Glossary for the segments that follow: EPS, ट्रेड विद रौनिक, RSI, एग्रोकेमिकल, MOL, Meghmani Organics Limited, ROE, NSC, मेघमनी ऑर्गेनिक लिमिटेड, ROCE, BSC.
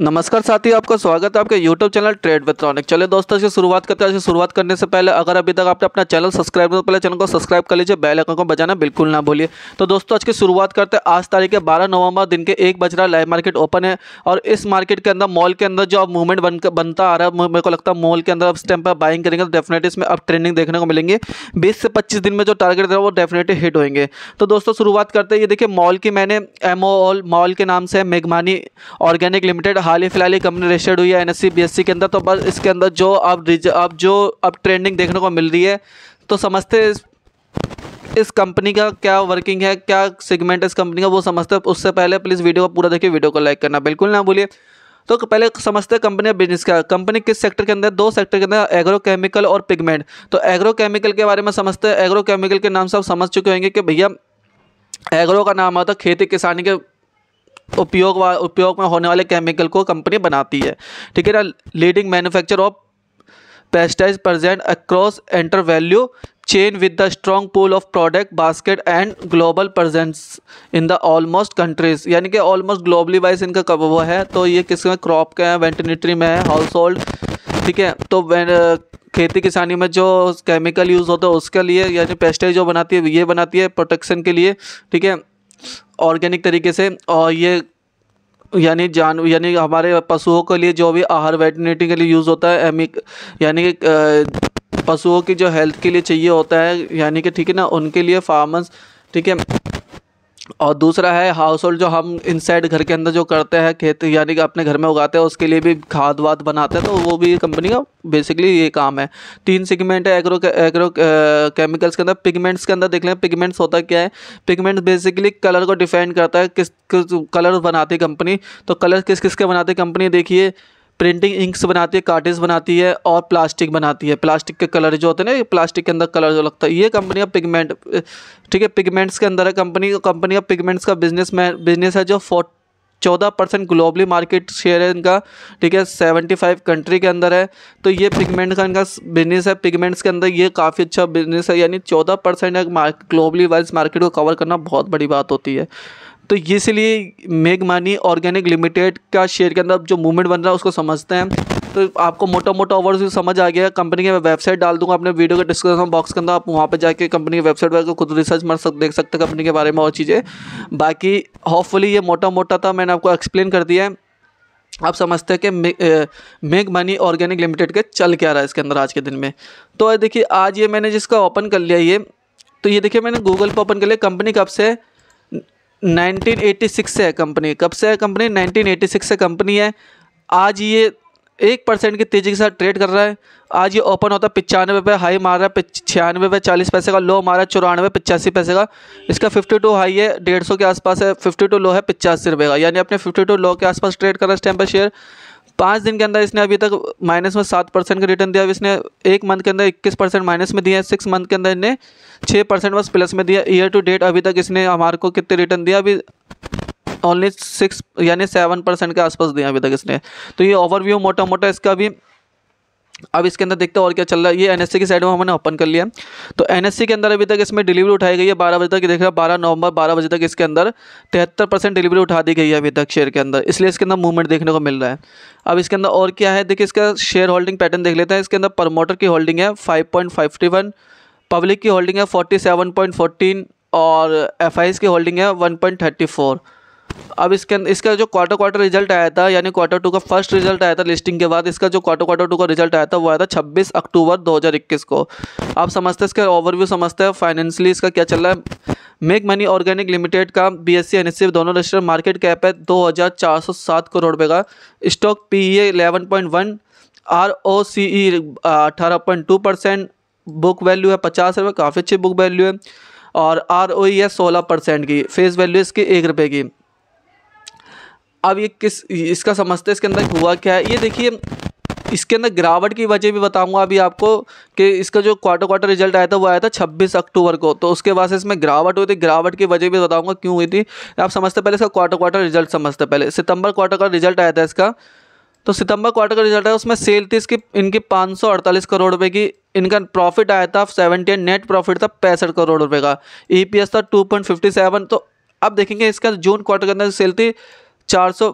नमस्कार साथियों, आपका स्वागत है आपके YouTube channel ट्रेड विद रौनिक। चलिए दोस्तों इसकी शुरुआत करते हैं। इसकी शुरुआत करने से पहले अगर अभी तक आपने अपना चैनल सब्सक्राइब नहीं किया तो पहले चैनल को सब्सक्राइब कर लीजिए, बेल आइकन को बजाना बिल्कुल ना भूलिए। तो दोस्तों आज की शुरुआत करते हैं। आज तारीख है 12 नवंबर, दिन के 1 बज रहा है, लाइव मार्केट ओपन है और इस मार्केट के अंदर मॉल के अंदर जो अब मूवमेंट बनता आ रहा है, मेरे को लगता है मॉल के अंदर अब स्टेम पर बाइंग करेंगे तो डेफिनेटली इसमें अब ट्रेंडिंग देखने को मिलेंगे। 20 से 25 दिन में जो टारगेट है वो डेफिनेटली हिट होंगे। तो दोस्तों शुरुआत करते हैं। ये देखिए मॉल की, मैंने MOL मॉल के नाम से मेघमानी ऑर्गेनिक लिमिटेड हाल ही फिलहाल ही कंपनी रजिस्टर्ड हुई है NSC BSC के अंदर। तो बस इसके अंदर जो अब ट्रेंडिंग देखने को मिल रही है, तो समझते इस कंपनी का क्या वर्किंग है, क्या सेगमेंट है इस कंपनी का, वो समझते। उससे पहले प्लीज़ वीडियो को पूरा देखिए, वीडियो को लाइक करना बिल्कुल ना भूलिए। तो पहले समझते कंपनी बिजनेस क्या, कंपनी किस सेक्टर के अंदर, 2 सेक्टर के अंदर, एग्रोकेमिकल और पिगमेंट। तो एग्रोकेमिकल के बारे में समझते हैं। एग्रोकेमिकल के नाम से आप समझ चुके होंगे कि भैया एग्रो का नाम आता है खेती किसानी के उपयोग में होने वाले केमिकल को कंपनी बनाती है, ठीक है ना। Leading manufacture of pesticide present across entire value chain with the strong pool of product basket and global presence in the almost countries, यानी कि ऑलमोस्ट ग्लोबली वाइज इनका कब वो है। तो ये किस में, क्रॉप के हैं, वेटरनरी में है, हाउस होल्ड, ठीक है। तो खेती किसानी में जो केमिकल यूज़ होता है उसके लिए, यानी पेस्टिसाइड जो बनाती है ये बनाती है प्रोटेक्शन के लिए, ठीक है, ऑर्गेनिक तरीके से। और ये यानी हमारे पशुओं के लिए जो भी आहार वेटरनरी के लिए यूज़ होता है, यानी कि पशुओं की जो हेल्थ के लिए चाहिए होता है, यानी कि, ठीक है ना, उनके लिए फार्मर्स, ठीक है। और दूसरा है हाउस होल्ड, जो हम इनसाइड घर के अंदर जो करते हैं खेती, यानी कि अपने घर में उगाते हैं, उसके लिए भी खाद वाद बनाते हैं, तो वो भी कंपनी का बेसिकली ये काम है। 3 सेगमेंट है एग्रो केमिकल्स के अंदर। पिगमेंट्स के अंदर देख लें पिगमेंट्स होता क्या है। पिगमेंट्स बेसिकली कलर को डिफाइन करता है, किस कलर बनाती है कंपनी। तो कलर किस किस के बनाती है कंपनी, देखिए प्रिंटिंग इंक्स बनाती है, कार्टेज बनाती है और प्लास्टिक बनाती है। प्लास्टिक के कलर जो होते हैं ना, प्लास्टिक के अंदर कलर जो लगता है, ये कंपनी का पिगमेंट, ठीक है, पिगमेंट्स के अंदर है कंपनी। कंपनी का पिगमेंट्स का बिजनेस है जो 14% ग्लोबली मार्केट शेयर है इनका, ठीक है, 75 कंट्री के अंदर है। तो ये पिगमेंट का इनका बिजनेस है। पिगमेंट्स के अंदर ये काफ़ी अच्छा बिजनेस है, यानी 14% ग्लोबली वाइज मार्केट को कवर करना बहुत बड़ी बात होती है। तो इसलिए मेघमानी ऑर्गेनिक लिमिटेड का शेयर के अंदर जो मूवमेंट बन रहा है उसको समझते हैं। तो आपको मोटा मोटा ओवरव्यू समझ आ गया। कंपनी की मैं वेबसाइट डाल दूंगा अपने वीडियो के डिस्क्रिप्शन बॉक्स के अंदर, आप वहाँ पे जाके कंपनी की वेबसाइट पर खुद रिसर्च देख सकते हैं कंपनी के बारे में और चीज़ें। बाकी होपफुली ये मोटा मोटा था, मैंने आपको एक्सप्लेन कर दिया है। आप समझते हैं कि मेघमानी ऑर्गेनिक लिमिटेड के चल क्या रहा है इसके अंदर आज के दिन में। तो देखिए आज ये मैंने जिसका ओपन कर लिया ये, तो ये देखिए मैंने गूगल पर ओपन कर लिया। कंपनी कब से, 1986 से है कंपनी। कब से है कंपनी, 1986 से कंपनी है। आज ये 1% की तेज़ी के साथ ट्रेड कर रहा है। आज ये ओपन होता है 95 पे, हाई मार रहा है 96 पे 40 पैसे का, लो मारा 94 पे 85 पैसे का। इसका 52 हाई है 150 के आसपास है, 52 लो है 85 रुपये का, यानी अपने 52 लो के आसपास ट्रेड कर रहा है इस टाइम पर शेयर। 5 दिन के अंदर इसने अभी तक माइनस में 7% का रिटर्न दिया। अब इसने 1 मंथ के अंदर 21% माइनस में दिया है, 6 मंथ के अंदर इन्हें 6% बस प्लस में दिया। ईयर टू डेट अभी तक इसने हमारे को कितने रिटर्न दिया, अभी ओनली 6 यानी 7% के आसपास दिया अभी तक इसने। तो ये ओवरव्यू मोटा मोटा इसका भी। अब इसके अंदर देखते हैं और क्या चल रहा है। ये NSC की साइड में हमने ओपन कर लिया। तो NSC के अंदर अभी तक इसमें डिलीवरी उठाई गई है 12 बजे तक, देख रहा है 12 नवंबर 12 बजे तक इसके अंदर 73% डिलीवरी उठा दी गई है अभी तक शेयर के अंदर, इसलिए इसके अंदर मूवमेंट देखने को मिल रहा है। अब इसके अंदर और क्या है, देखिए इसका शेयर होल्डिंग पैटर्न देख लेते हैं। इसके अंदर प्रमोटर की होल्डिंग है 5.51, पब्लिक की होल्डिंग है 47.14 और FIs की होल्डिंग है 1.34। अब इसके अंदर इसका जो क्वार्टर रिजल्ट आया था, यानी Q2 का फर्स्ट रिजल्ट आया था लिस्टिंग के बाद, इसका जो Q2 का रिजल्ट आया था वो आया था 26 अक्टूबर 2021 को। आप समझते हैं इसका ओवरव्यू, समझते हैं फाइनेंशियली इसका क्या चल रहा है। मेघमनी ऑर्गेनिक लिमिटेड का BSC NSC दोनों रजिस्टर्ड मार्केट कैप है 2407 करोड़ रुपये का। Stock PE 11.1, ROCE 18.2%, book value है 50 रुपये, काफ़ी अच्छी बुक वैल्यू है, और ROE है 16% की, फेस वैल्यू इसकी 1 रुपये की। अब ये इसका समझते हैं इसके अंदर हुआ क्या है। ये देखिए इसके अंदर गिरावट की वजह भी बताऊंगा अभी आपको, कि इसका जो क्वार्टर रिजल्ट आया था वो आया था 26 अक्टूबर को, तो उसके बाद से इसमें गिरावट हुई थी। गिरावट की वजह भी बताऊंगा क्यों हुई थी। आप समझते पहले इसका क्वार्टर रिजल्ट समझते पहले। सितंबर क्वार्टर का रिजल्ट आया था इसका, तो सितंबर क्वार्टर का रिजल्ट आया, उसमें सेल थी इसकी इनकी 548 करोड़ रुपये की। इनका प्रॉफिट आया था 70, नेट प्रॉफिट था 65 करोड़ रुपये का। EPS था 2.57। तो अब देखेंगे इसका जून क्वार्टर के अंदर सेल थी 400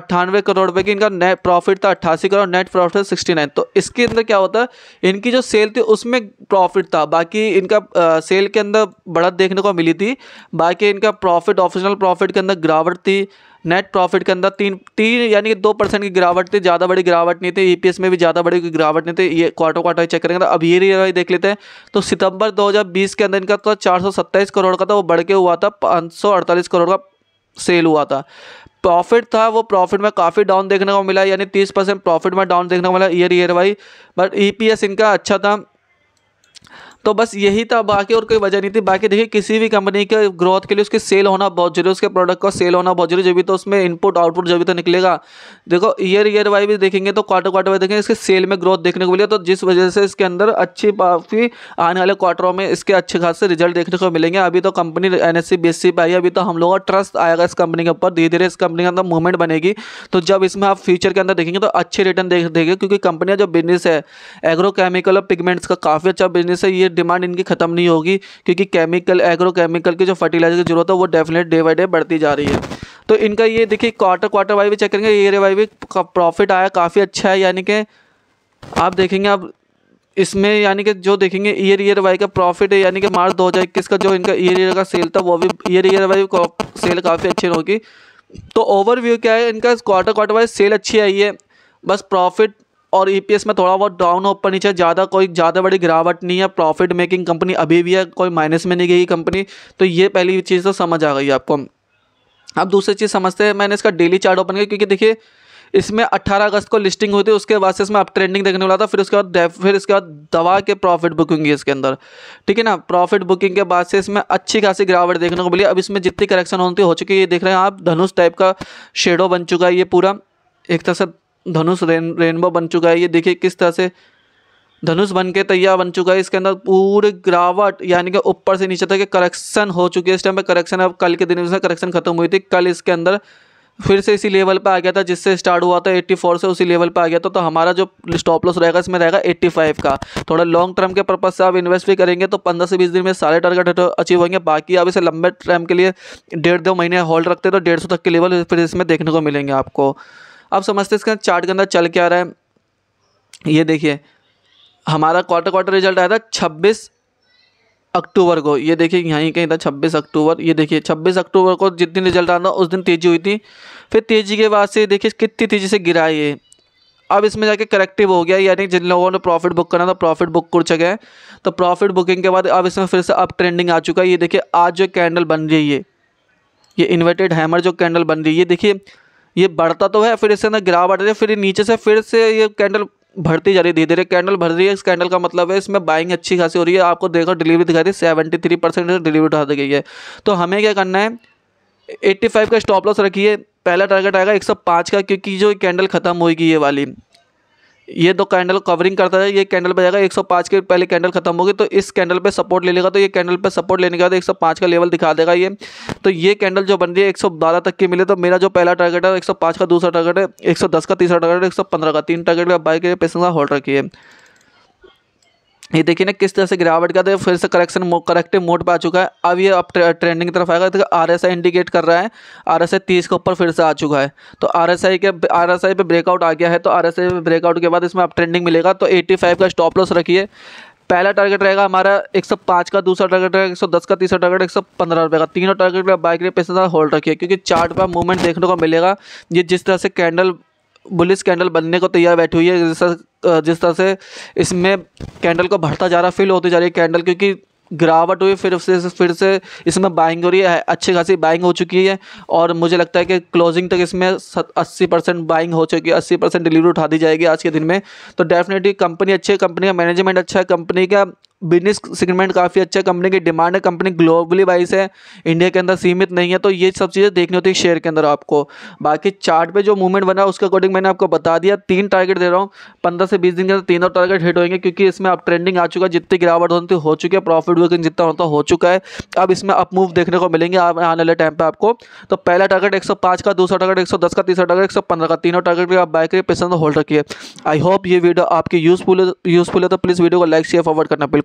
98 करोड़ रुपए की इनका नेट प्रॉफिट था, 88 करोड़, नेट प्रॉफिट 69। तो इसके अंदर क्या होता है, इनकी जो सेल थी उसमें प्रॉफिट था, बाकी इनका सेल के अंदर बढ़त देखने को मिली थी, बाकी इनका प्रॉफिट ऑफिशनल प्रॉफिट के अंदर गिरावट थी, नेट प्रॉफिट के अंदर तीन यानी कि 2% की गिरावट थी, ज़्यादा बड़ी गिरावट नहीं थी, ईपीएस में भी ज़्यादा बड़ी गिरावट नहीं थी। ये क्वार्टर चेक करेंगे तो अब ये देख लेते हैं। तो सितंबर 2020 के अंदर इनका तो 427 करोड़ का था, वो बढ़ के हुआ था 548 करोड़ का सेल हुआ था। प्रॉफिट था वो प्रॉफिट में काफ़ी डाउन देखने को मिला, यानी 30% प्रॉफिट में डाउन देखने को मिला ईयर वाइज, बट ईपीएस इनका अच्छा था। तो बस यही था, बाकी और कोई वजह नहीं थी। बाकी देखिए किसी भी कंपनी के ग्रोथ के लिए उसके सेल होना बहुत जरूरी है, उसके प्रोडक्ट का सेल होना बहुत जरूरी है, जब भी तो उसमें इनपुट आउटपुट जब भी तो निकलेगा। देखो ईयर वाइज भी देखेंगे तो क्वार्टर वाइज देखेंगे इसके सेल में ग्रोथ देखने को मिली, तो जिस वजह से इसके अंदर अच्छी काफ़ी आने वाले क्वार्टरों में इसके अच्छे खासे रिजल्ट देखने को मिलेंगे। अभी तो कंपनी एनएससी बीएससी पर आई, अभी तो हम लोगों का ट्रस्ट आएगा इस कंपनी के ऊपर, धीरे धीरे इस कंपनी के अंदर मूवमेंट बनेगी। तो जब इसमें आप फ्यूचर के अंदर देखेंगे तो अच्छे रिटर्न देखेंगे, क्योंकि कंपनी जो बिजनेस है एग्रोकेमिकल और पिगमेंट्स का काफ़ी अच्छा बिजनेस है, ये डिमांड इनकी खत्म नहीं होगी, क्योंकि केमिकल एग्रोकेमिकल की जो फर्टिलाइजर की जरूरत है वो डेफिनेट डे बाय डे बढ़ती जा रही है। तो इनका ये देखिए क्वार्टर वाइज भी चेक करेंगे, ईयर वाइज भी प्रॉफिट आया काफ़ी अच्छा है, यानी कि आप देखेंगे आप इसमें यानी कि जो देखेंगे ईयर वाइज का प्रॉफिट है, यानी कि मार्च 2021 का जो इनका ईयर का सेल था वो भी ईयर वाइज सेल काफ़ी अच्छी होगी। तो ओवरव्यू क्या है, इनका क्वार्टर वाइज सेल अच्छी आई है, बस प्रॉफिट और ईपीएस में थोड़ा बहुत डाउन ऊपर नीचे, ज़्यादा कोई ज़्यादा बड़ी गिरावट नहीं है, प्रॉफिट मेकिंग कंपनी अभी भी है, कोई माइनस में नहीं गई कंपनी। तो ये पहली चीज़ तो समझ आ गई आपको। अब दूसरी चीज़ समझते हैं, मैंने इसका डेली चार्ट ओपन किया क्योंकि देखिए इसमें 18 अगस्त को लिस्टिंग हुई थी, उसके बाद से इसमें अप ट्रेंडिंग देखने वाला था, फिर इसके बाद दवा के प्रॉफिट बुकिंग है इसके अंदर, ठीक है ना। प्रॉफिट बुकिंग के बाद से इसमें अच्छी खासी गिरावट देखने को मिली। अब इसमें जितनी करेक्शन होती हो चुकी है, ये देख रहे हैं आप धनुष टाइप का शेडो बन चुका है, ये पूरा एक तरह से धनुष रेनबो बन चुका है। ये देखिए किस तरह से धनुष बन के तैयार बन चुका है, इसके अंदर पूरे गिरावट यानी कि ऊपर से नीचे तक करेक्शन हो चुकी है। इस टाइम पे करेक्शन, अब कल के दिन इसमें करेक्शन खत्म हुई थी, कल इसके अंदर फिर से इसी लेवल पे आ गया था जिससे स्टार्ट हुआ था 84 से, उसी लेवल पे आ गया था। तो हमारा जो स्टॉप लॉस रहेगा इसमें रहेगा 85 का। थोड़ा लॉन्ग टर्म के पर्पज से आप इन्वेस्ट भी करेंगे तो 15 से 20 दिन में सारे टारगेट अचीव होंगे। बाकी आप इसे लंबे टर्म के लिए 1.5-2 महीने होल्ड रखते हैं तो 150 तक के लेवल फिर इसमें देखने को मिलेंगे आपको। अब समझते हैं इसका चार्ट के अंदर चल के आ रहा है। ये देखिए हमारा क्वार्टर रिजल्ट आया था 26 अक्टूबर को, ये देखिए यहीं कहीं था 26 अक्टूबर, ये देखिए 26 अक्टूबर को जिस दिन रिजल्ट आया था उस दिन तेज़ी हुई थी, फिर तेज़ी के बाद से देखिए कितनी तेज़ी से गिरा ये। अब इसमें जाके करेक्टिव हो गया, यानी जिन लोगों ने प्रॉफिट बुक करना था प्रॉफिट बुक कर चुके हैं। तो प्रॉफिट बुकिंग के बाद अब इसमें फिर से अप ट्रेंडिंग आ चुका है। ये देखिए आज जो कैंडल बन रही है, ये इन्वर्टेड हैमर जो कैंडल बन रही है, ये देखिए ये बढ़ता तो है, फिर इसके अंदर गिरावट है, फिर नीचे से फिर से ये कैंडल भरती जा रही है, धीरे धीरे कैंडल भर रही है। इस कैंडल का मतलब है इसमें बाइंग अच्छी खासी हो रही है। आपको देखो डिलीवरी दिखा रही है 73% डिलीवरी उठा दी गई है। तो हमें क्या करना है, 85 का स्टॉप लॉस रखिए, पहला टारगेट आएगा 105 का, क्योंकि जो कैंडल खत्म होगी ये वाली, ये दो कैंडल कवरिंग करता है, ये कैंडल पे जाएगा 105 के पहले कैंडल खत्म होगी, तो इस कैंडल पे सपोर्ट ले लेगा, तो ये कैंडल पे सपोर्ट लेने के बाद 105 का लेवल दिखा देगा ये। तो ये कैंडल जो बन रही है 112 तक की मिले, तो मेरा जो पहला टारगेट है 105 का, दूसरा टारगेट है 110 का, तीसरा टारगेट है 115 का। 3 टारगेट का बाई के पैसे का होल्ड रखिए। ये देखिए ना किस तरह से गिरावट का था, फिर से करेक्टिव मोड पे आ चुका है। अब ये अब ट्रेंडिंग की तरफ आएगा, तो RSI इंडिकेट कर रहा है, RSI 30 के ऊपर फिर से आ चुका है। तो RSI पे ब्रेकआउट आ गया है, तो RSI पे ब्रेकआउट के बाद इसमें अब ट्रेंडिंग मिलेगा। तो 85 का स्टॉप लॉस रखिए, पहला टारगेट रहेगा हमारा 105 का, दूसरा टारगेट रहेगा 110 का, तीसरा टारगेट 115 रुपये का। तीनों टारगेट पर बाइक रेट पैसे होल्ड रखिए, क्योंकि चार्ट पर मूवमेंट देखने को मिलेगा। ये जिस तरह से कैंडल बुलिश कैंडल बनने को तैयार बैठी हुई है, जिस तरह से इसमें कैंडल को भरता जा रहा फील होती जा रही है कैंडल, क्योंकि गिरावट हुई फिर से इसमें बाइंग हो रही है, अच्छी खासी बाइंग हो चुकी है। और मुझे लगता है कि क्लोजिंग तक इसमें 80% बाइंग हो चुकी है, 80% डिलीवरी उठा दी जाएगी आज के दिन में। तो डेफिनेटली कंपनी अच्छी है, कंपनी का मैनेजमेंट अच्छा है, कंपनी का बिजनेस सेगमेंट काफ़ी अच्छा है, कंपनी की डिमांड है, कंपनी ग्लोबली वाइज है, इंडिया के अंदर सीमित नहीं है। तो ये सब चीज़ें देखनी होती है शेयर के अंदर आपको। बाकी चार्ट पे जो मूवमेंट बना उसके अकॉर्डिंग मैंने आपको बता दिया। 3 टारगेट दे रहा हूँ, 15 से 20 दिन के अंदर तीनों टारगेट हिट होंगे, क्योंकि इसमें अब ट्रेंडिंग आ चुका है, जितनी गिरावट होती हो चुकी है, प्रॉफिट बुकिंग जितना होता हो चुका है। अब इसमें अप मूव देखने को मिलेंगे आने वाले टाइम पर आपको। तो पहला टारगेट 105 का, दूसरा टारगेट 110 का, तीसरा टारगेट 115 का। तीनों टारगेट आप बाय करिए, पैसे होल्ड रखिए। आई होप ये वीडियो आपकी यूजफुल है, तो प्लीज़ वीडियो को लाइक शेयर फॉरवर्ड करना बिल्कुल